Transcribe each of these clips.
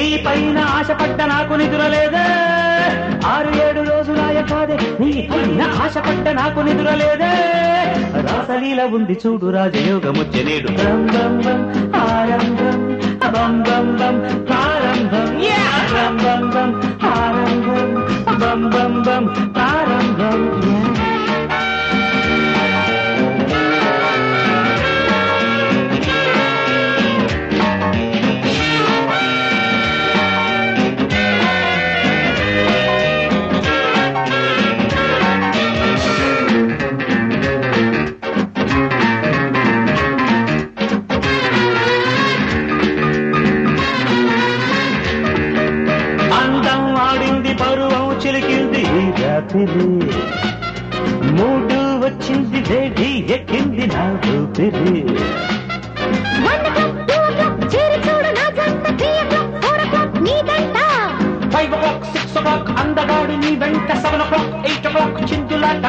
నీ పైన ఆశపడ్డ నాకు నిదురలేదే, 6-7 రోజులాయ కాదే, నీ పైన ఆశపడ్డ నాకు నిదురలేదే. రాసలీల ఉంది చూడు రాజయోగముచ్చే నేడు, రంబంబం ఆరంభం బంబంబం ప్రారంభం, రంబంబం ఆరంభం బంబంబం ప్రారంభం. మూడు వచ్చింది వేడి ఎక్కింది నా ఊపిరి, అందగాడి నీ వెంట, 7 o'clock 8 o'clock చిందులాట,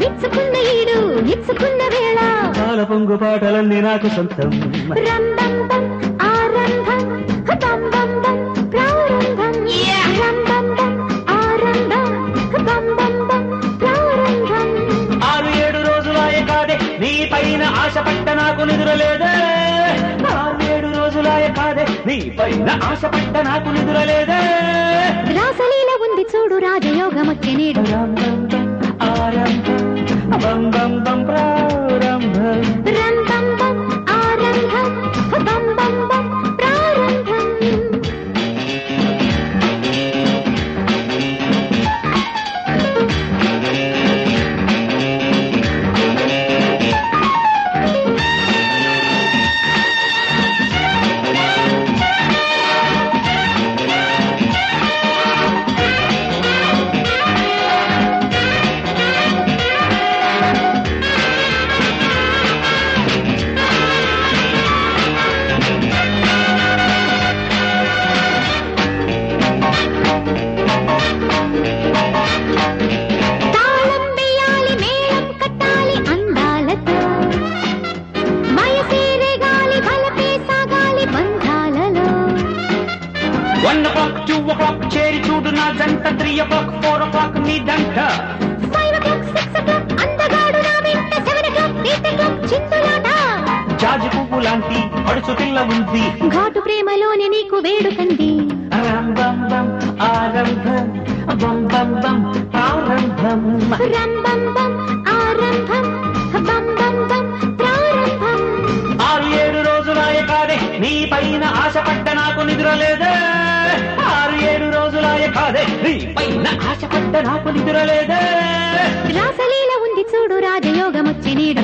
నిచ్చుకున్న వేళ కాల పొంగు పాటలన్నీ నాకు సొంతం. రాసలీల ఉంది చూడు రాజయోగముచ్చే నేడు, ఘాటు ప్రేమలోనే నీకు వేడుకంది. ఆరు ఏడు రోజులాయ కాదే నీ పైన ఆశపడ్డ నాకు నిద్రలేదే, 6-7 రోజులాయ కాదే నీ పైన ఆశపడ్డ నాకు నిద్రలేదే. రాసలీల ఉంది చూడు రాజయోగముచ్చే నేడు,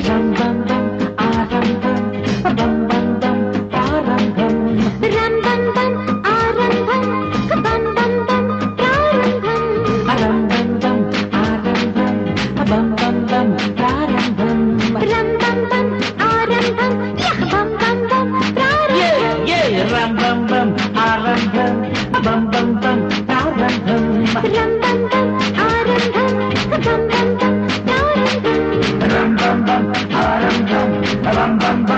ram ram ram.